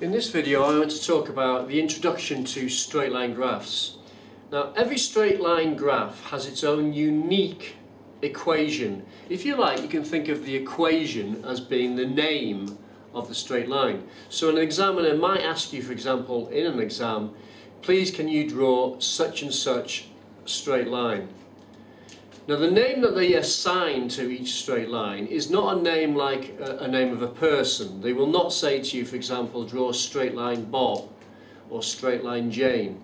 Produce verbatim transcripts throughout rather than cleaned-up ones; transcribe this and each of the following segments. In this video I want to talk about the introduction to straight line graphs. Now every straight line graph has its own unique equation. If you like, you can think of the equation as being the name of the straight line. So an examiner might ask you, for example, in an exam, please can you draw such and such straight line. Now the name that they assign to each straight line is not a name like a, a name of a person. They will not say to you, for example, draw straight line Bob or straight line Jane,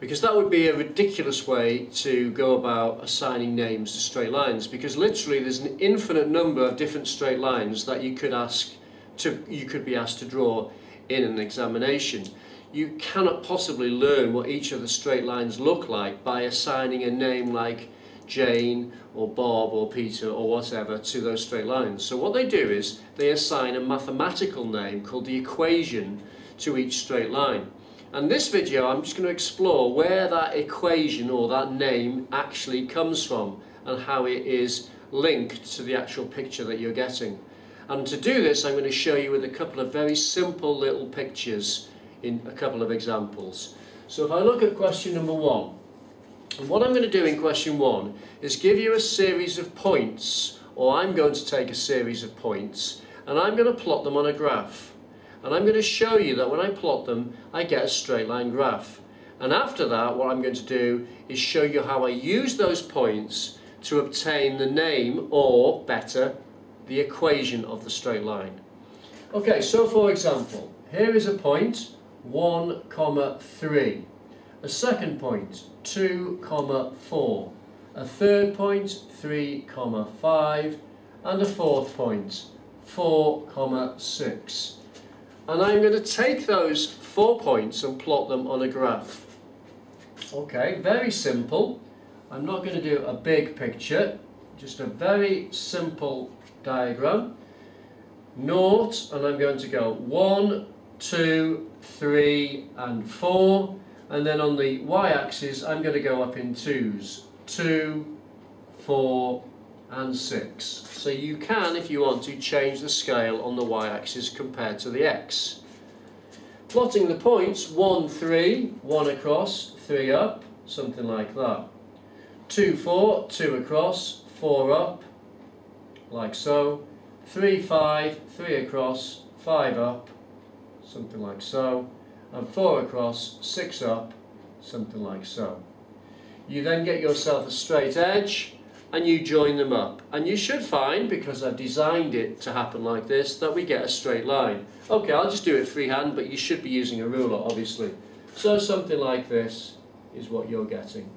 because that would be a ridiculous way to go about assigning names to straight lines, because literally there's an infinite number of different straight lines that you could ask to, you could be asked to draw in an examination. You cannot possibly learn what each of the straight lines look like by assigning a name like Jane or Bob or Peter or whatever to those straight lines. So what they do is they assign a mathematical name called the equation to each straight line. And this video I'm just going to explore where that equation or that name actually comes from and how it is linked to the actual picture that you're getting. And to do this I'm going to show you with a couple of very simple little pictures in a couple of examples. So if I look at question number one, and what I'm going to do in question one is give you a series of points, or I'm going to take a series of points, and I'm going to plot them on a graph. And I'm going to show you that when I plot them, I get a straight line graph. And after that, what I'm going to do is show you how I use those points to obtain the name, or better, the equation of the straight line. Okay, so for example, here is a point, one comma three. A second point, two comma four, a third point, three comma five, and a fourth point, four comma six. And I'm going to take those four points and plot them on a graph. Okay, very simple. I'm not going to do a big picture, just a very simple diagram. Naught, and I'm going to go one, two, three, and four. And then on the y-axis I'm going to go up in twos, two, four and six. So you can, if you want to, change the scale on the y-axis compared to the x. Plotting the points, one, three, one across, three up, something like that. two, four, two across, four up, like so. three, five, three across, five up, something like so. And four across, six up, something like so. You then get yourself a straight edge and you join them up. And you should find, because I've designed it to happen like this, that we get a straight line. Okay, I'll just do it freehand, but you should be using a ruler, obviously. So something like this is what you're getting.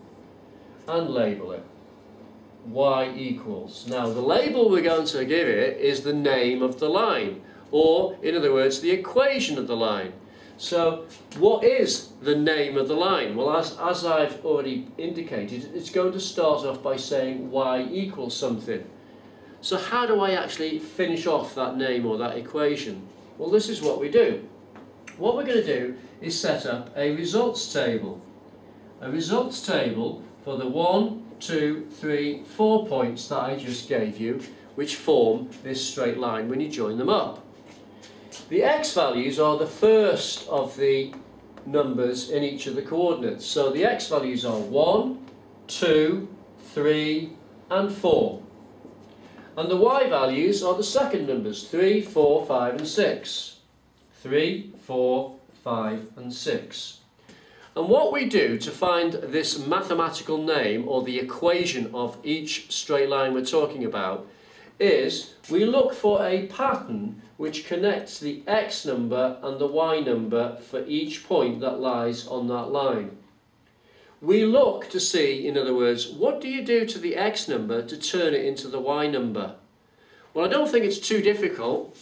And label it. Y equals. Now the label we're going to give it is the name of the line, or in other words, the equation of the line. So, what is the name of the line? Well, as, as I've already indicated, it's going to start off by saying y equals something. So how do I actually finish off that name or that equation? Well, this is what we do. What we're going to do is set up a results table. A results table for the one, two, three, four points that I just gave you, which form this straight line when you join them up. The x values are the first of the numbers in each of the coordinates. So the x values are one, two, three and four. And the y values are the second numbers, three, four, five and six. three, four, five and six. And what we do to find this mathematical name or the equation of each straight line we're talking about is we look for a pattern which connects the x number and the y number for each point that lies on that line. We look to see, in other words, what do you do to the x number to turn it into the y number? Well, I don't think it's too difficult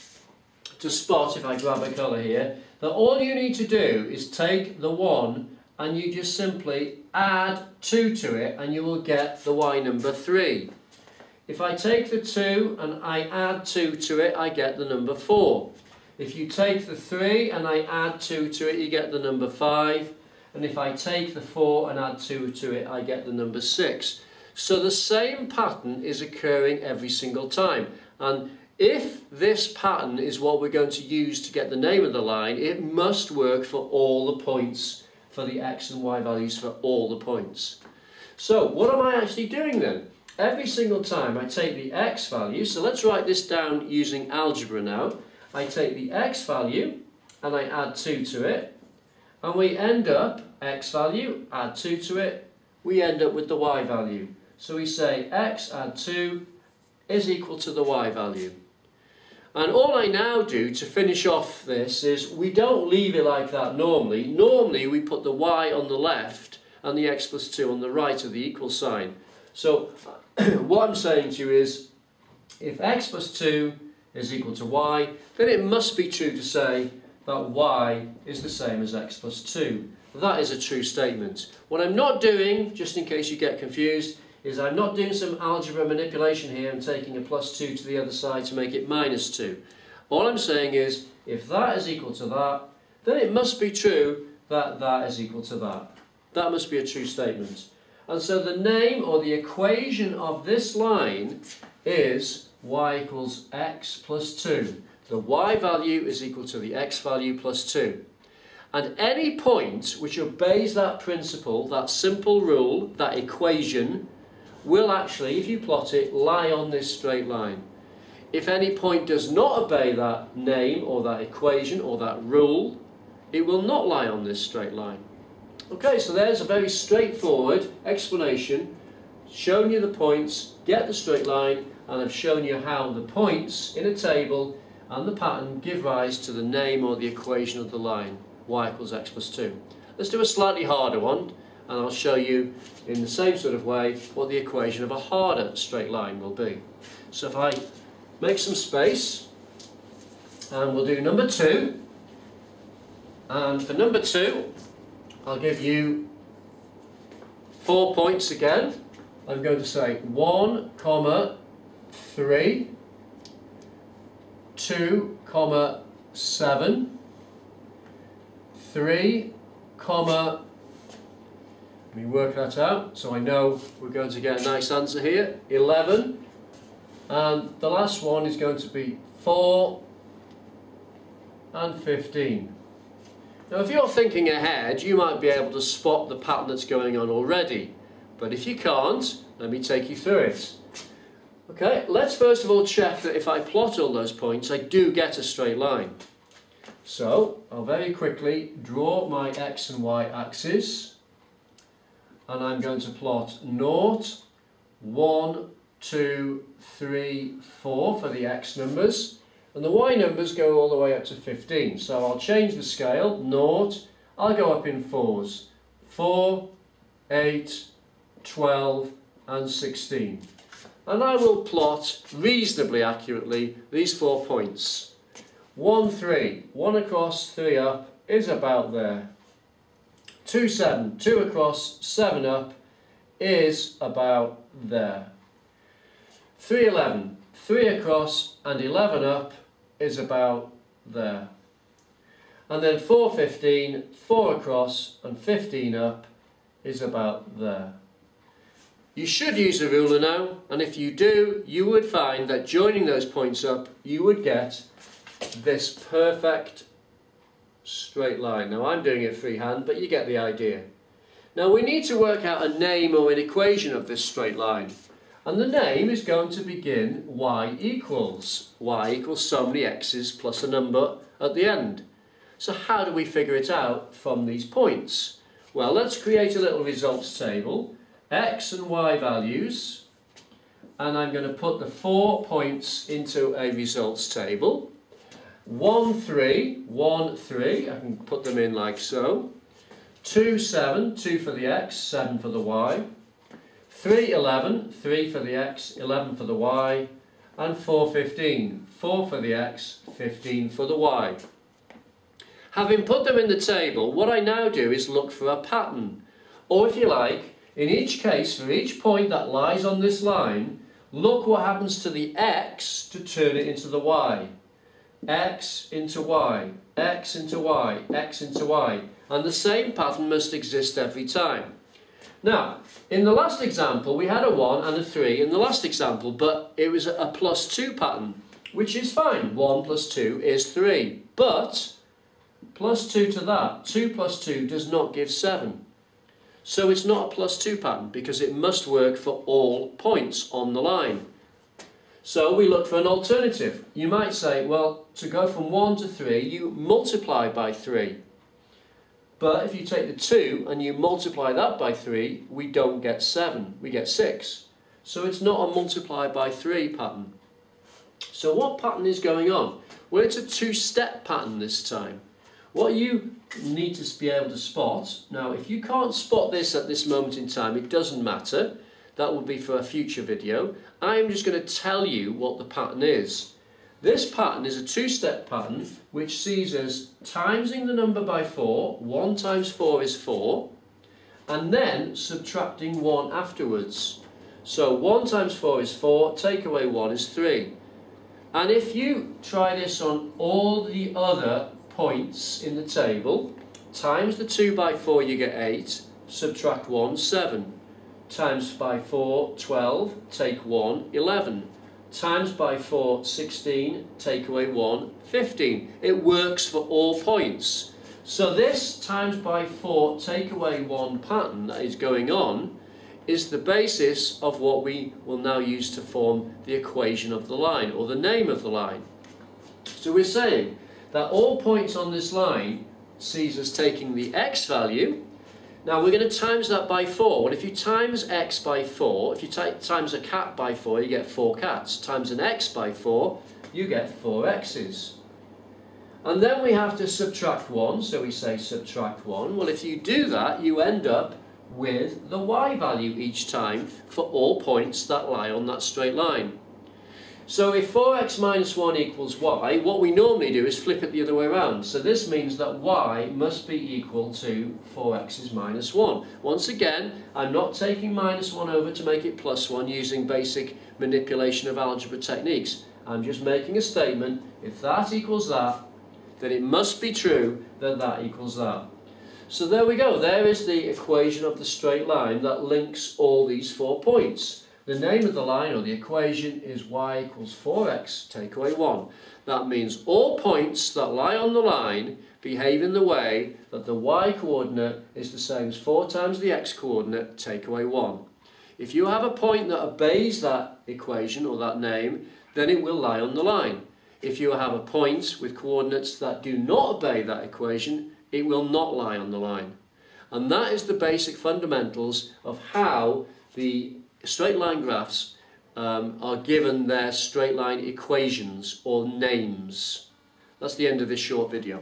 to spot, if I grab a colour here, that all you need to do is take the one and you just simply add two to it and you will get the y number three. If I take the two and I add two to it, I get the number four. If you take the three and I add two to it, you get the number five. And if I take the four and add two to it, I get the number six. So the same pattern is occurring every single time. And If this pattern is what we're going to use to get the name of the line, it must work for all the points, for the x and y values for all the points. So what am I actually doing then? Every single time I take the x value, so let's write this down using algebra now. I take the x value and I add two to it, and we end up, x value, add two to it, we end up with the y value. So we say x add two is equal to the y value. And all I now do to finish off this is, we don't leave it like that normally. Normally we put the y on the left and the x plus two on the right of the equal sign. So what I'm saying to you is, if x plus two is equal to y, then it must be true to say that y is the same as x plus two. That is a true statement. What I'm not doing, just in case you get confused, is I'm not doing some algebra manipulation here and taking a plus two to the other side to make it minus two. All I'm saying is, if that is equal to that, then it must be true that that is equal to that. That must be a true statement. And so the name or the equation of this line is y equals x plus two. The y value is equal to the x value plus two. And any point which obeys that principle, that simple rule, that equation, will actually, if you plot it, lie on this straight line. If any point does not obey that name or that equation or that rule, it will not lie on this straight line. Okay, so there's a very straightforward explanation, showing you the points, get the straight line, and I've shown you how the points in a table and the pattern give rise to the name or the equation of the line, y equals x plus two. Let's do a slightly harder one, and I'll show you in the same sort of way what the equation of a harder straight line will be. So if I make some space, and we'll do number two, and for number two, I'll give you four points again. I'm going to say one comma three, two comma seven, three comma. Let me work that out so I know we're going to get a nice answer here. eleven, and the last one is going to be four and fifteen. Now, if you're thinking ahead, you might be able to spot the pattern that's going on already. But if you can't, let me take you through it. Okay, let's first of all check that if I plot all those points, I do get a straight line. So, I'll very quickly draw my x and y axis. And I'm going to plot zero, one, two, three, four for the x numbers. And the y numbers go all the way up to fifteen. So I'll change the scale, zero, I'll go up in fours. four, eight, twelve and sixteen. And I will plot reasonably accurately these four points. one, three, one across, three up is about there. two, seven, two across, seven up is about there. three, eleven, three across and eleven up is about there. And then four, fifteen, four across and fifteen up is about there. You should use a ruler now, and if you do, you would find that joining those points up, you would get this perfect straight line. Now I'm doing it freehand, but you get the idea. Now we need to work out a name or an equation of this straight line. And the name is going to begin y equals. Y equals so many x's plus a number at the end. So how do we figure it out from these points? Well, let's create a little results table. X and y values. And I'm going to put the four points into a results table. one, three, one, three. I can put them in like so. two, seven. two for the x, seven for the y. three, eleven, three for the x, eleven for the y, and four, fifteen, four for the x, fifteen for the y. Having put them in the table, what I now do is look for a pattern. Or if you like, in each case, for each point that lies on this line, look what happens to the x to turn it into the y. X into y, x into y, x into y. And the same pattern must exist every time. Now, in the last example, we had a one and a three in the last example, but it was a plus two pattern. which is fine. one plus two is three. But plus two to that, two plus two does not give seven. So it's not a plus two pattern because it must work for all points on the line. So we look for an alternative. You might say, well, to go from one to three, you multiply by three. But if you take the two and you multiply that by three, we don't get seven, we get six. So it's not a multiply by three pattern. So what pattern is going on? Well, it's a two-step pattern this time. What you need to be able to spot, now if you can't spot this at this moment in time, it doesn't matter. That will be for a future video. I'm just going to tell you what the pattern is. This pattern is a two-step pattern which sees us timesing the number by four, one times four is four, and then subtracting one afterwards. So one times four is four, take away one is three. And if you try this on all the other points in the table, times the two by four you get eight, subtract one, seven. Times by four, twelve, take one, eleven. Times by four, sixteen, take away one, fifteen. It works for all points. So this times by four, take away one pattern that is going on is the basis of what we will now use to form the equation of the line, or the name of the line. So we're saying that all points on this line sees us taking the x value. Now we're going to times that by four. Well, if you times x by four, if you times a cat by four, you get four cats. Times an x by four, you get four x's. And then we have to subtract one, so we say subtract one. Well, if you do that, you end up with the y value each time for all points that lie on that straight line. So if four x minus one equals y, what we normally do is flip it the other way around. So this means that y must be equal to four x minus one. Once again, I'm not taking minus one over to make it plus one using basic manipulation of algebra techniques. I'm just making a statement. If that equals that, then it must be true that that equals that. So there we go. There is the equation of the straight line that links all these four points. The name of the line, or the equation, is y equals four x, take away one. That means all points that lie on the line behave in the way that the y-coordinate is the same as four times the x-coordinate, take away one. If you have a point that obeys that equation, or that name, then it will lie on the line. If you have a point with coordinates that do not obey that equation, it will not lie on the line. And that is the basic fundamentals of how the straight line graphs um, are given their straight line equations or names. That's the end of this short video.